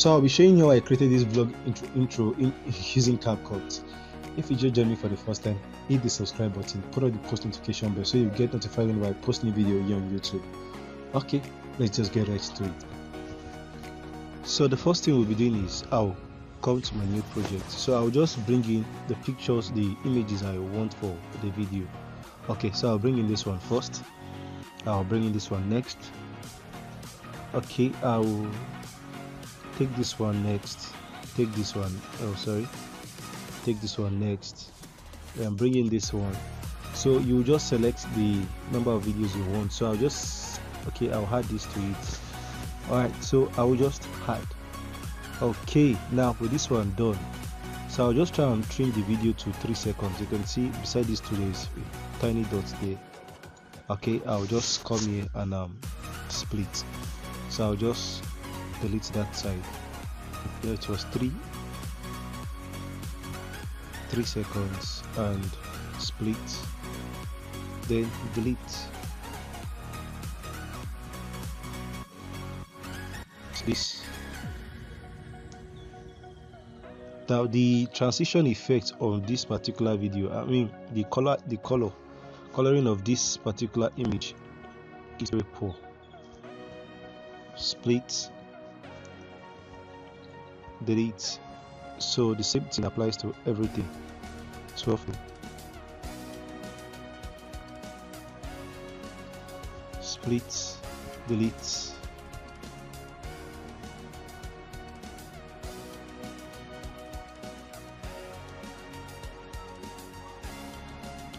So I'll be showing you how I created this vlog intro in using CapCut. If you just joined me for the first time, hit the subscribe button, put on the post notification bell so you get notified when I post new video here on YouTube. Okay, let's just get right to it. So the first thing we'll be doing is I'll come to my new project. So I'll just bring in the pictures, the images I want for the video. Okay, so I'll bring in this one first. I'll bring in this one next. Okay, I'll take this one next. Take this one. Oh, sorry. Take this one next. And bring in this one. So you just select the number of videos you want. So I'll just okay. I'll add this to it. All right. So I will just add. Okay. Now with this one done. So I'll just try and trim the video to 3 seconds. You can see beside these two days, tiny dots there. Okay, I'll just come here and split. So I'll just delete that side. There it was 3 seconds and split. Then delete. This. Now the transition effect on this particular video, I mean the coloring of this particular image is very poor. Split, delete. So the same thing applies to everything. 12. Split, delete.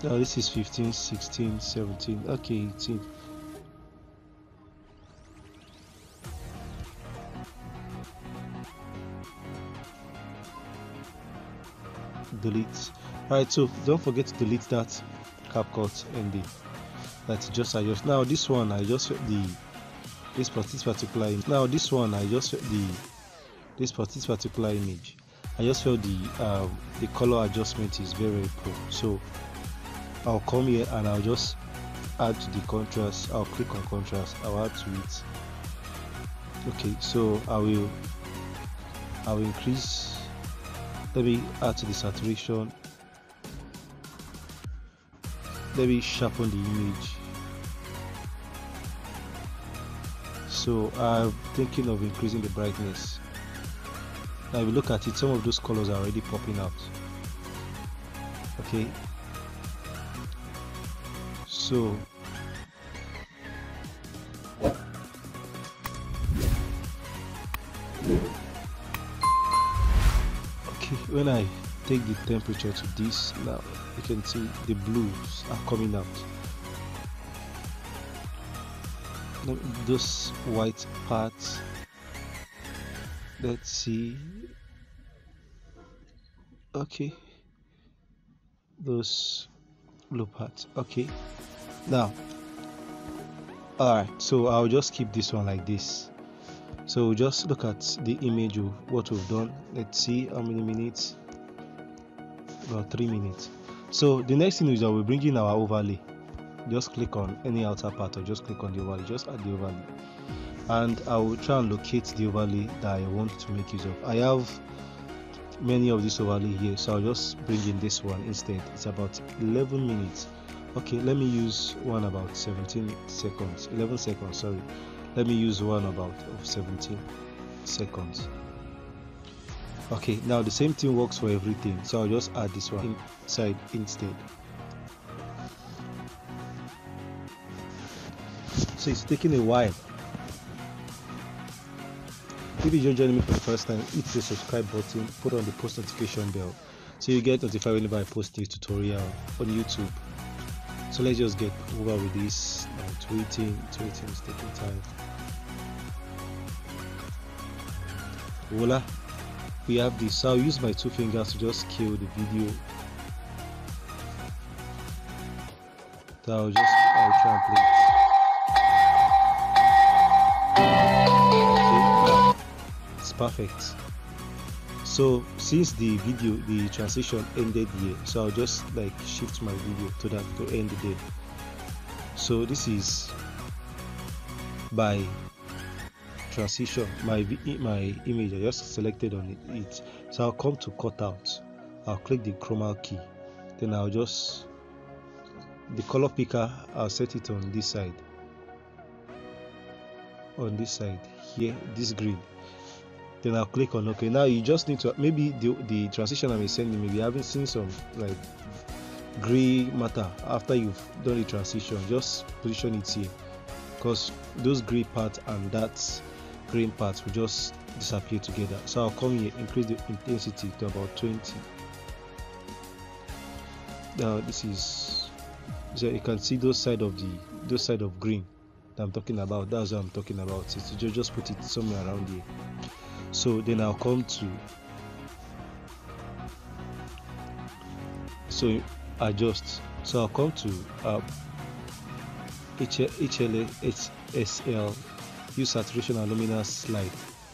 Now this is 15, 16, 17, okay, 18. Delete. Alright, so don't forget to delete that CapCut ending. That's just I just now this one I just the this particular image. Now this one I just the this particular image. I just felt the color adjustment is very poor. So I'll come here and I'll just add to the contrast. I'll click on contrast. I'll add to it. Okay, so I will increase. Let me add to the saturation. Let me sharpen the image. So I'm thinking of increasing the brightness. Now if you look at it, some of those colors are already popping out. Okay. So okay, when I take the temperature to this, now you can see the blues are coming out. Those white parts, let's see. Okay, those blue parts. Okay, now all right, so I'll just keep this one like this. So just look at the image of what we've done. Let's see how many minutes. About 3 minutes. So the next thing is that we bring in our overlay. Just click on any outer part or just click on the overlay, just add the overlay, and I will try and locate the overlay that I want to make use of. I have many of this overlay here, so I'll just bring in this one instead. It's about 11 minutes. Okay, let me use one about 17 seconds, 11 seconds, sorry. Let me use one about 17 seconds. Okay, now the same thing works for everything, so I'll just add this one inside instead. So it's taking a while. If you just joined me for the first time, hit the subscribe button, put on the post notification bell so you get notified whenever I post new tutorial on YouTube. So let's just get over with this. Tweeting is taking time. Voila, we have this. So I'll use my 2 fingers to just scale the video. So I'll try and play it. Perfect. So since the transition ended here, so I'll just like shift my video to that to end there. So this is by transition, my image I just selected on it. So I'll come to cut out, I'll click the chroma key, then I'll just the color picker, I'll set it on this side, here, this green. Then I'll click on OK. Now you just need to, maybe the transition I'm sending, maybe I haven't seen some like gray matter. After you've done the transition, just position it here, because those gray parts and that green parts will just disappear together. So I'll come here, increase the intensity to about 20. Now this is, so you can see those side of green that I'm talking about. That's what I'm talking about. So just put it somewhere around here. So then I'll come to, so adjust, so I'll come to HSL, use saturation and luminance slide.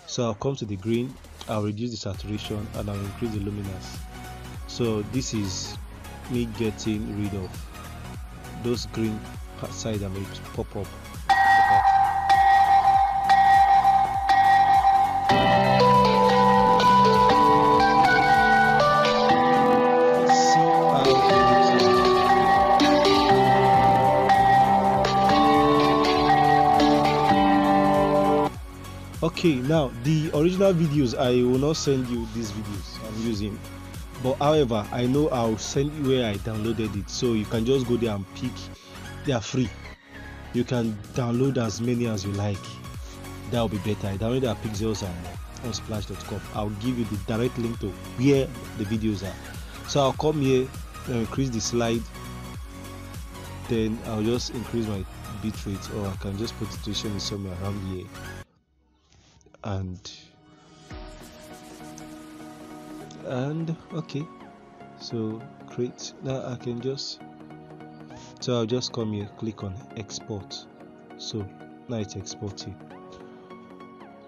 So I'll come to the green, I'll reduce the saturation and I'll increase the luminance. So this is me getting rid of those green side that may pop up. Okay, now the original videos, I will not send you these videos I'm using, but however I know I'll send you where I downloaded it, so you can just go there and pick. They are free, you can download as many as you like. That will be better. I downloaded our pixels on splash.com. I'll give you the direct link to where the videos are. So I'll come here and increase the slide, then I'll just increase my bitrate, or I can just put it somewhere around here, and okay. So great. Now I can just, so I'll just come here, click on export. So now it's exporting,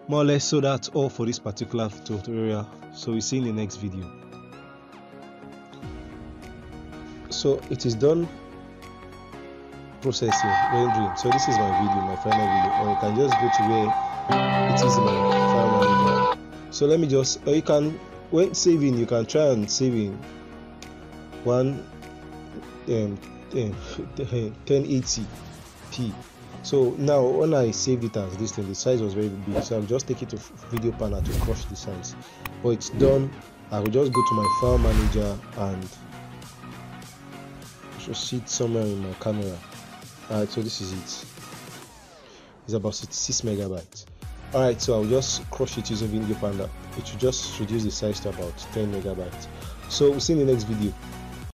more or less. So that's all for this particular tutorial, so we'll see in the next video. So it is done processing, rendering. So this is my video, my final video, or you can just go to where it is my final video. So let me just, or you can, when saving, you can try and saving 1080p. So now when I saved it as this thing, the size was very big, so I'll just take it to video panel to crush the size. But it's done. I will just go to my file manager and just sit somewhere in my camera. Alright, so this is it. It's about 66 megabytes. Alright, so I'll just crush it using Video Panda. It should just reduce the size to about 10 megabytes. So we'll see you in the next video.